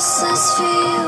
This is for you.